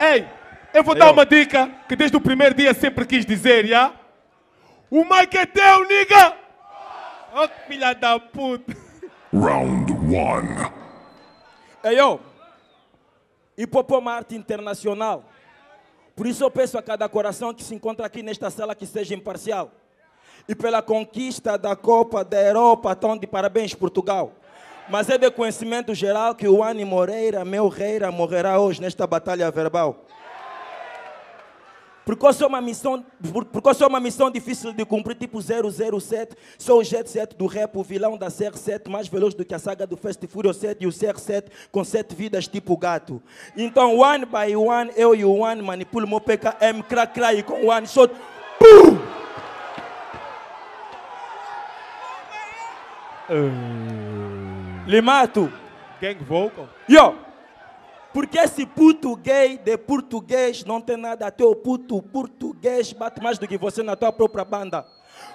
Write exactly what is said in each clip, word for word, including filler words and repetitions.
Ei, eu vou eu. dar uma dica que desde o primeiro dia sempre quis dizer, já? Yeah? O mic é teu, nigga! Oh, filha da puta! Round one. Ei, eu. E Popomarte Internacional. Por isso eu peço a cada coração que se encontra aqui nesta sala que seja imparcial. E pela conquista da Copa da Europa, tão de parabéns, Portugal. Mas é de conhecimento geral que o One Moreira, meu reira, morrerá hoje nesta batalha verbal. Porque eu sou uma missão, porque eu sou uma missão difícil de cumprir, tipo zero zero sete. Sou o Jet sete do rap, o vilão da Ser sete, mais veloz do que a saga do Fast Food sete e o Ser sete com sete vidas tipo gato. Então, one by one, eu e o One manipulo meu P K M, crack, crack, com One shot. Pum! Uh... Limato. Gang vocal. Yo! Porque esse puto gay de português não tem nada a teu puto português, bate mais do que você na tua própria banda.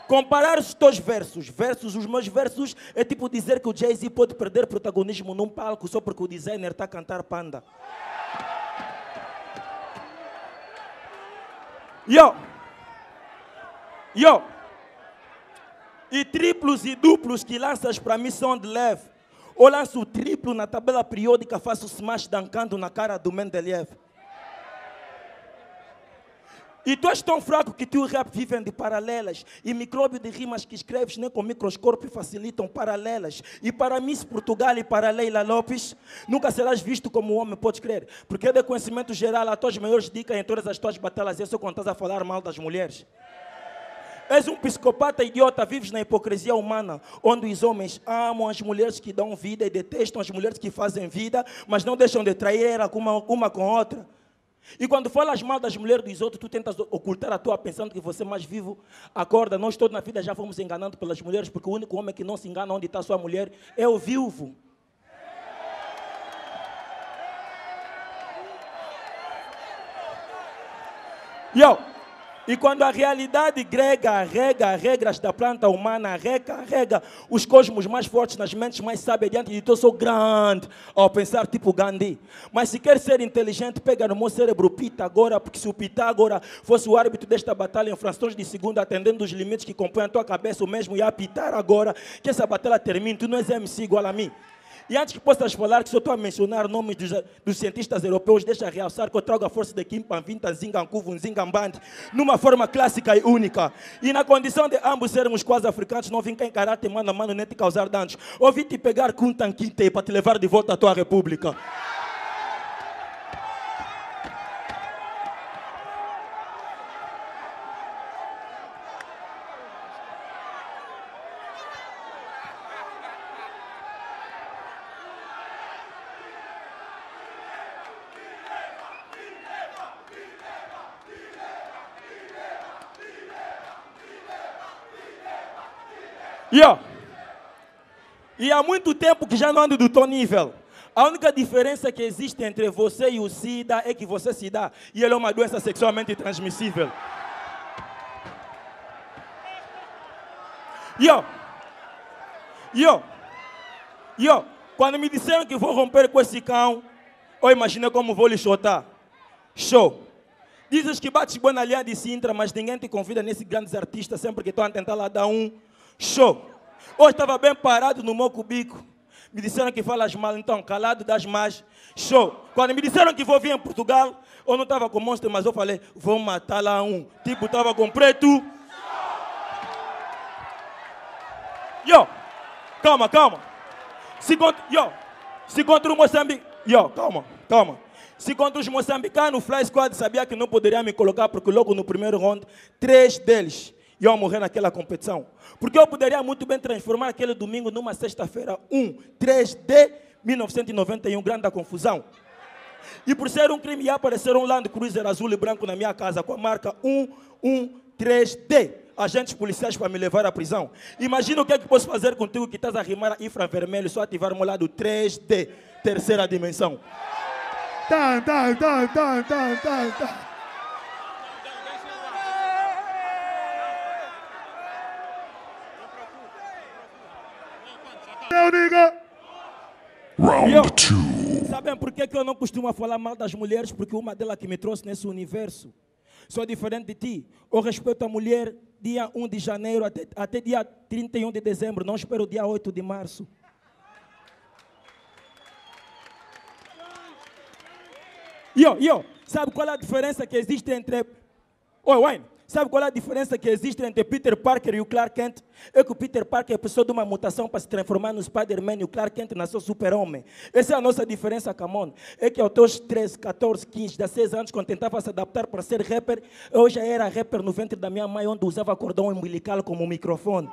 Comparar os teus versos, versus os meus versos, é tipo dizer que o Jay-Z pode perder protagonismo num palco só porque o designer está a cantar panda. Yo! Yo! E triplos e duplos que lanças para mim são de leve. Eu lanço o triplo na tabela periódica, faço o smash dancando na cara do Mendeleev. E tu és tão fraco que tu e o rap vivem de paralelas. E micróbio de rimas que escreves nem com microscópio facilitam paralelas. E para Miss Portugal e para Leila Lopes, nunca serás visto como homem, podes crer. Porque é de conhecimento geral, as tuas maiores dicas em todas as tuas batalhas é só quando estás a falar mal das mulheres. És um psicopata idiota, vives na hipocrisia humana, onde os homens amam as mulheres que dão vida e detestam as mulheres que fazem vida, mas não deixam de trair uma, uma com a outra. E quando falas mal das mulheres dos outros, tu tentas ocultar a tua pensando que você é mais vivo. Acorda, nós todos na vida já fomos enganando pelas mulheres, porque o único homem que não se engana onde está a sua mulher é o viúvo. Yo! E quando a realidade grega rega regras da planta humana, recarrega os cosmos mais fortes nas mentes mais sábias diante de tu, sou grande ao pensar tipo Gandhi. Mas se quer ser inteligente, pega no meu cérebro o Pitágora, porque se o Pitágora fosse o árbitro desta batalha em frações de segundo, atendendo os limites que compõem a tua cabeça, o mesmo ia apitar agora que essa batalha termine. Tu não és M C igual a mim. E antes que possas falar, que só estou a mencionar nomes dos, dos cientistas europeus, deixa realçar que eu trago a força de Kimpan, Vinta, Zingan Kuvo, Zingan Band, numa forma clássica e única. E na condição de ambos sermos quase africanos, não vim cá encarar te mano a mano nem te causar danos. Ou vim te pegar com um tanquinte para te levar de volta à tua república. Yo. E há muito tempo que já não ando do teu nível. A única diferença que existe entre você e o SIDA é que você se dá. E ele é uma doença sexualmente transmissível. Yo. Yo. Yo. Quando me disseram que vou romper com esse cão, eu imaginei como vou lhe chutar. Show. Dizes que bates boa na linha de Sintra, mas ninguém te convida nesses grandes artistas sempre que estão a tentar lá dar um... Show! Hoje estava bem parado no meu cubico. Me disseram que falas mal, então calado das más. Show! Quando me disseram que vou vir em Portugal, eu não estava com monstro, mas eu falei, vou matar lá um. Tipo, estava com preto. Yo! Calma, calma. Se contra, yo. Se contra o Moçambique... Yo, calma, calma. Se contra os moçambicanos, o Fly Squad sabia que não poderia me colocar, porque logo no primeiro round, três deles... E eu morrer naquela competição. Porque eu poderia muito bem transformar aquele domingo numa sexta-feira um, três de mil novecentos e noventa e um, grande confusão. E por ser um crime, ia aparecer um Land Cruiser azul e branco na minha casa com a marca um um três D. Agentes policiais para me levar à prisão. Imagina o que é que posso fazer contigo que estás a rimar a infravermelho, só ativar o meu lado três D, terceira dimensão. Tá, tá, tá, tá, tá, tá, tá. Round two. Sabem por que eu não costumo falar mal das mulheres? Porque uma delas que me trouxe nesse universo. Sou diferente de ti. Eu respeito a mulher dia primeiro de janeiro até, até dia trinta e um de dezembro. Não espero o dia oito de março. Yo, yo, sabe qual é a diferença que existe entre... Oi, Wayne, sabe qual é a diferença que existe entre Peter Parker e o Clark Kent? É que o Peter Parker precisou de uma mutação para se transformar no Spider-Man e o Clark Kent nasceu super-homem. Essa é a nossa diferença, Camon. É que aos teus treze, catorze, quinze, dezesseis anos, quando tentava se adaptar para ser rapper, eu já era rapper no ventre da minha mãe, onde usava cordão umbilical como microfone.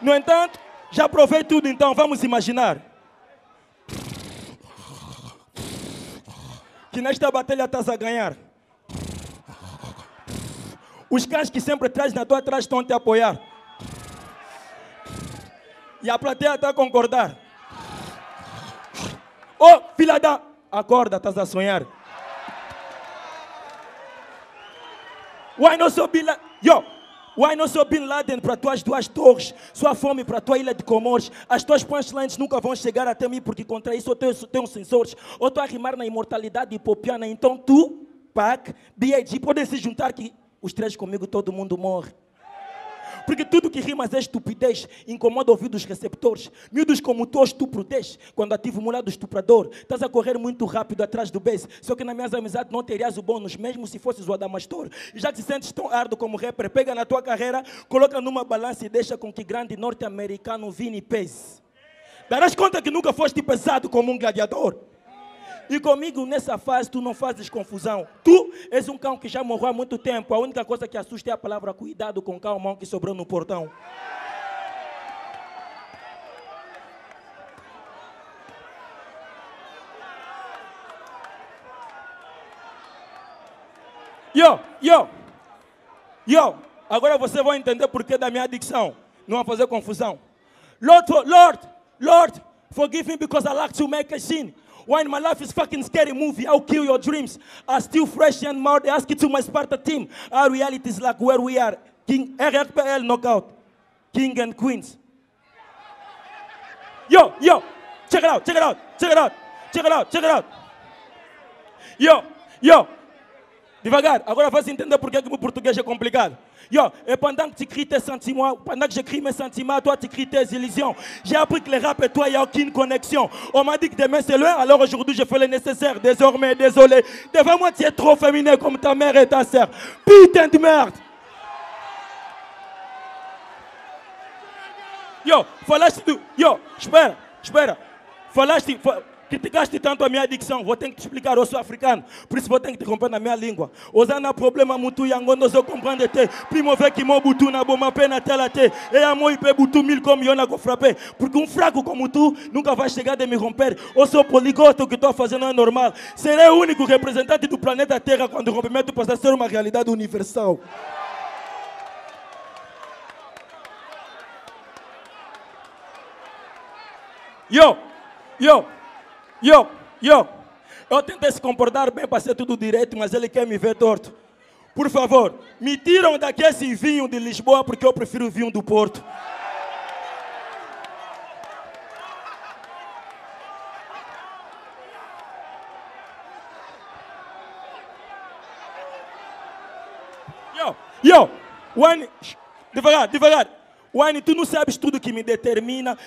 No entanto, já provei tudo, então vamos imaginar que nesta batalha estás a ganhar. Os cães que sempre trazes na tua trás estão te apoiar. E a plateia está a concordar. Oh, filha da... Acorda, estás a sonhar. Why não sou Bin Laden? Yo! Why não sou Bin Laden para tuas duas torres? Sua fome para tua ilha de Comores. As tuas punchlines nunca vão chegar até mim porque contra isso eu tenho, tenho sensores. Ou estou a rimar na imortalidade hipopiana. Então tu, Pac, B H podem se juntar que os três comigo todo mundo morre. Porque tudo que rimas é estupidez, incomoda ouvidos receptores. Miúdos como tu, estuprudez. Quando ativo o mulado estuprador, estás a correr muito rápido atrás do base. Só que nas minhas amizades não terias o bônus, mesmo se fosses o Adamastor. E já te sentes tão árduo como rapper, pega na tua carreira, coloca numa balança e deixa com que grande norte-americano Vini Pace. Darás conta que nunca foste pesado como um gladiador. E comigo, nessa fase, tu não fazes confusão. Tu és um cão que já morreu há muito tempo. A única coisa que assusta é a palavra cuidado com o cão que sobrou no portão. Yo, yo, yo. Agora você vai entender porquê da minha adicção. Não vai fazer confusão. Lord, Lord, Lord, forgive me because I like to make a scene. Why my life is fucking scary movie, I'll kill your dreams. I still fresh and mild, ask it to my Sparta team. Our reality is like where we are. King, R R P L knockout. King and Queens. Yo, yo, check it out, check it out, check it out, check it out, check it out. Yo, yo. Devagar, agora vais entender porque é que o meu português é complicado. Yo, et pendant que tu cries tes sentiments, pendant que je crie mes sentiments, toi tu cries tes illusions. J'ai appris que le rap et toi, il n'y a aucune connexion. On m'a dit que demain c'est loin, alors aujourd'hui je fais le nécessaire. Désormais, désolé. Devant moi, tu es trop féminin comme ta mère et ta sœur. Putain de merde! Yo, falaste tu. Yo, espera, espera. Falaste. Fal... Criticaste tanto a minha adicção, vou ter que te explicar, eu sou africano, por isso vou ter que te comprar na minha língua. Osana problema muito e Angola, eu compreendo te. Primo vê que meu butu na bomba pena tela te. E a mãe pe butu mil como eu na go frappé. Porque um fraco como tu nunca vai chegar de me romper. Eu sou poligoto, o que estou fazendo é normal. Serei o único representante do planeta Terra quando o rompimento passar a ser uma realidade universal. Yo, yo. Yo, yo, eu tentei se comportar bem para ser tudo direito, mas ele quer me ver torto. Por favor, me tiram daqui esse vinho de Lisboa, porque eu prefiro o vinho do Porto. Yo, yo, Wayne, devagar, devagar. Wayne, tu não sabes tudo que me determina.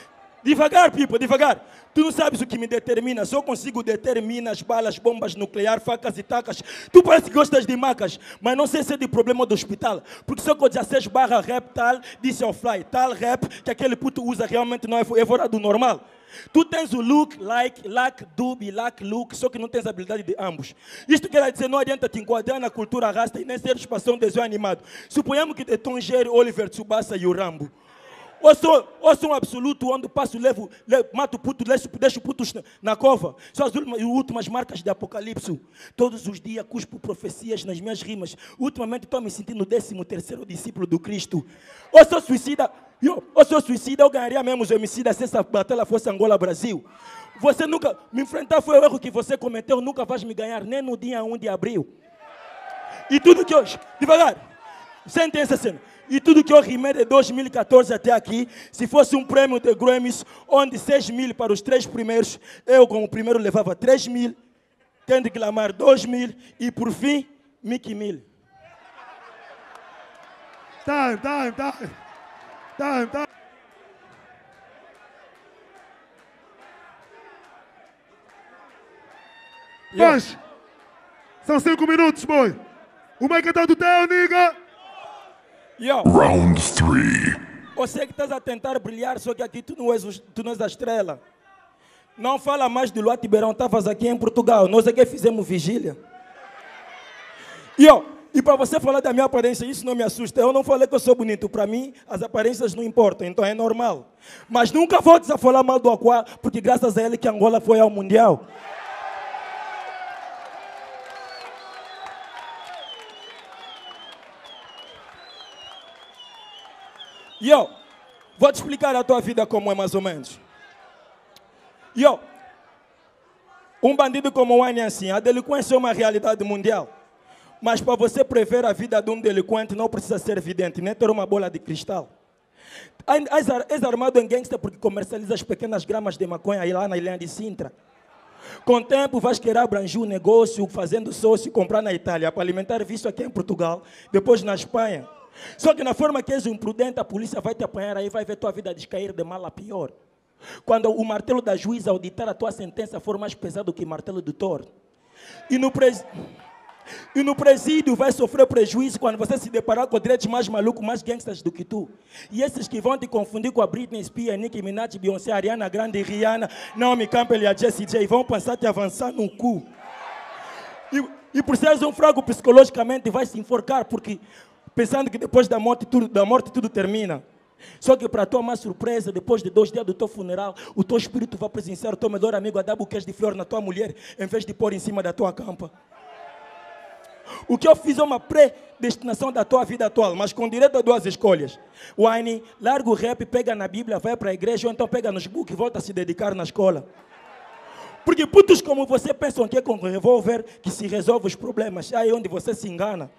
Devagar, Pipa, devagar. Tu não sabes o que me determina. Só consigo determinar as balas, bombas nucleares, facas e tacas. Tu parece que gostas de macas, mas não sei se é de problema do hospital. Porque só com dezesseis barra rap tal, disse ao Fly, tal rap que aquele puto usa realmente não é fora do normal. Tu tens o look, like, lack, dub, lack, look, só que não tens a habilidade de ambos. Isto quer dizer, não adianta te enquadrar na cultura rasta e nem ser espação de desenho animado. Suponhamos que de Tom Jerry, Oliver, Tsubasa e o Rambo. Ou sou, ou sou um absoluto, onde passo, levo, levo mato puto, levo, deixo putos na, na cova. São as últimas marcas de apocalipse. Todos os dias cuspo profecias nas minhas rimas. Ultimamente estou me sentindo o décimo terceiro discípulo do Cristo. Ou sou suicida, eu, ou sou suicida, eu ganharia mesmo os homicidas se essa batalha fosse Angola-Brasil. Você nunca, me enfrentar foi o erro que você cometeu, nunca vais me ganhar, nem no dia primeiro de abril. E tudo que hoje, devagar, sentem essa cena. E tudo que eu rimei de dois mil e catorze até aqui, se fosse um prêmio de Grammys, onde seis mil para os três primeiros, eu como primeiro levava três mil, tendo que clamar dois mil e, por fim, Mickey Mil. Time, time, time. Time, time. Mas, são cinco minutos, boy. O mic está do teu, nigga. Yo. Round three. Eu sei que estás a tentar brilhar, só que aqui tu não és, tu não és a estrela. Não fala mais de Luá Tiberão, estavas aqui em Portugal. Nós aqui fizemos vigília. Yo. E para você falar da minha aparência, isso não me assusta. Eu não falei que eu sou bonito. Para mim, as aparências não importam, então é normal. Mas nunca vou desafalar mal do Aquá, porque graças a ele que Angola foi ao Mundial. E eu vou te explicar a tua vida como é mais ou menos. E eu, um bandido como o Wayne é assim, a delinquência é uma realidade mundial. Mas para você prever a vida de um delinquente não precisa ser vidente, nem ter uma bola de cristal. És armado em gangster porque comercializa as pequenas gramas de maconha aí lá na ilha de Sintra. Com o tempo vais querer abranger o negócio, fazendo sócio, comprar na Itália, para alimentar vício aqui em Portugal, depois na Espanha. Só que na forma que és imprudente, a polícia vai te apanhar aí, vai ver tua vida descair de mal a pior. Quando o martelo da juíza auditar a tua sentença for mais pesado que o martelo do Thor. E no, pres... e no presídio vai sofrer prejuízo quando você se deparar com direitos mais malucos, mais gangsters do que tu. E esses que vão te confundir com a Britney Spears, Nicki Minaj, Beyoncé, Ariana Grande, Rihanna, Naomi Campbell e a Jessie J vão pensar te avançar no cu. E, e por seres um fraco psicologicamente vai se enforcar porque... pensando que depois da morte, tudo, da morte tudo termina. Só que, para a tua má surpresa, depois de dois dias do teu funeral, o teu espírito vai presenciar o teu melhor amigo a dar buquês de flor na tua mulher, em vez de pôr em cima da tua campa. O que eu fiz é uma predestinação da tua vida atual, mas com direito a duas escolhas. Wayne, larga o rap, pega na Bíblia, vai para a igreja, ou então pega nos book e volta a se dedicar na escola. Porque putos como você pensam que é com revólver que se resolve os problemas. Aí é onde você se engana.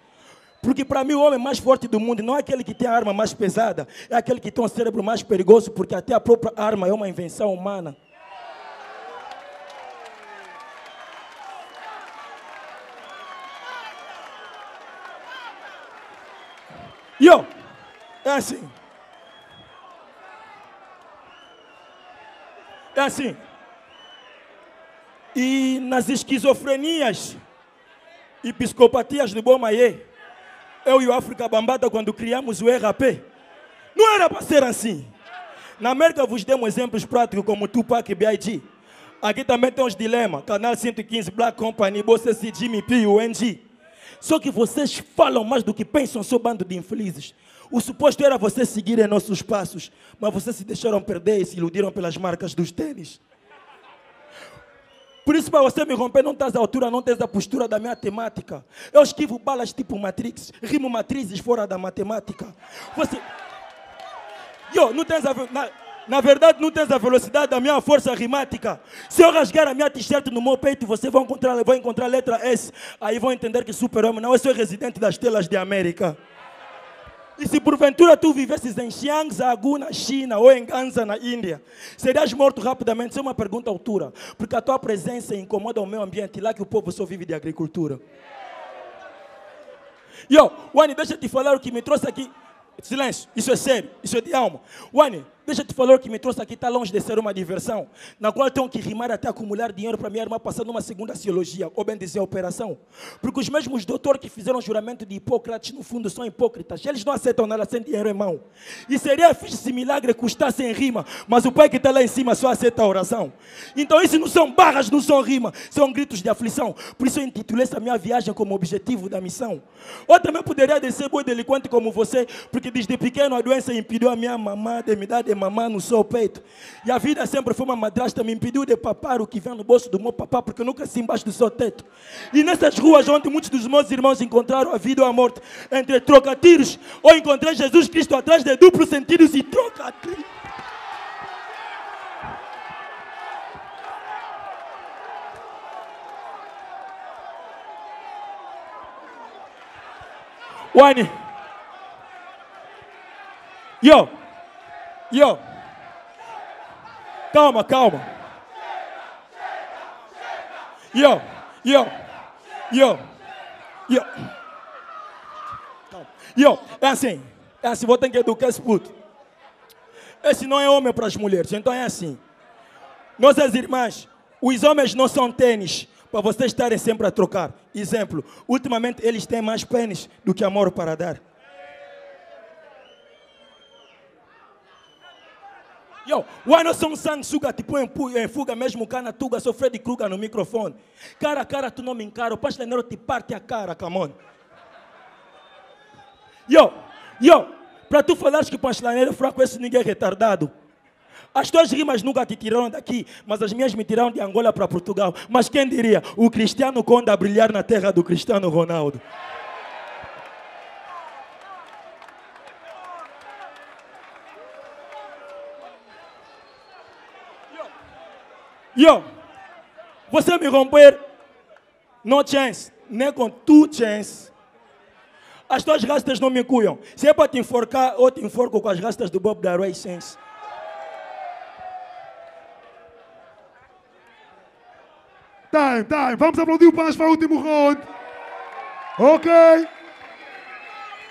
Porque para mim o homem mais forte do mundo não é aquele que tem a arma mais pesada, é aquele que tem um cérebro mais perigoso, porque até a própria arma é uma invenção humana. E eu, é assim. É assim. E nas esquizofrenias e psicopatias do Bomayé, eu e o África Bambada, quando criamos o R A P, não era para ser assim. Na América vos demos exemplos práticos como Tupac e B H Aqui também tem os dilemas. Canal cento e quinze, Black Company, Bossessi, Jimmy P, U N G. Só que vocês falam mais do que pensam, seu bando de infelizes. O suposto era vocês seguirem nossos passos, mas vocês se deixaram perder e se iludiram pelas marcas dos tênis. Por isso, para você me romper, não estás à altura, não tens a postura da minha temática. Eu esquivo balas tipo Matrix, rimo matrizes fora da matemática. Você... Yo, não tens a... na... na verdade, não tens a velocidade da minha força rimática. Se eu rasgar a minha t-shirt no meu peito, vocês vão encontrar, vão encontrar a letra S. Aí vão entender que super-homem não é só residente das telas de América. E se porventura tu vivesses em Xiangzhou, na China, ou em Gansa, na Índia, serias morto rapidamente? Isso é uma pergunta à altura, porque a tua presença incomoda o meio ambiente, lá que o povo só vive de agricultura. Yo, Wani, deixa te falar o que me trouxe aqui. Silêncio, isso é sério, isso é de alma. Wani, deixa te falar o que me trouxe aqui, está longe de ser uma diversão, na qual tenho que rimar até acumular dinheiro para minha irmã passar numa segunda cirurgia, ou bem dizer, operação. Porque os mesmos doutores que fizeram juramento de Hipócrates, no fundo, são hipócritas. Eles não aceitam nada sem dinheiro em mão. E seria fixe se milagre custasse em rima, mas o pai que está lá em cima só aceita a oração. Então isso não são barras, não são rima, são gritos de aflição. Por isso eu intitulei essa minha viagem como objetivo da missão. Ou também poderia descer boi delinquente como você, porque desde pequeno a doença impediu a minha mamãe de me dar de mamãe no seu peito. E a vida sempre foi uma madrasta, me impediu de papar o que vem no bolso do meu papá, porque eu nunca se embaixo do seu teto. E nessas ruas onde muitos dos meus irmãos encontraram a vida ou a morte, entre trocatiros, eu encontrei Jesus Cristo atrás de duplos sentidos e trocatiros. Wani, Yo! Yo! Calma, calma! Yo! Yo! Yo! Yo! Yo! É assim, é assim, vou ter que educar esse puto. Esse não é homem para as mulheres, então é assim. Nossas irmãs, os homens não são tênis para vocês estarem sempre a trocar. Exemplo, ultimamente eles têm mais pênis do que amor para dar. Yo, why not some sanguessuga te põe em fuga mesmo o canatuga, sou Freddy Krueger no microfone. Cara a cara tu não me encara, o pasteleiro te parte a cara, camon. Yo, yo, para tu falares que pasteleiro fraco esse ninguém é retardado. As tuas rimas nunca te tiraram daqui, mas as minhas me tiraram de Angola para Portugal. Mas quem diria? O Cristiano Conde a brilhar na terra do Cristiano Ronaldo. Yo, você me romper, no chance, nem com two chance. As tuas rastas não me cuiam. Se é para te enforcar, eu te enforco com as rastas do Bob da Ray Sense. Time, time. Vamos aplaudir o Paz para o último round. Ok.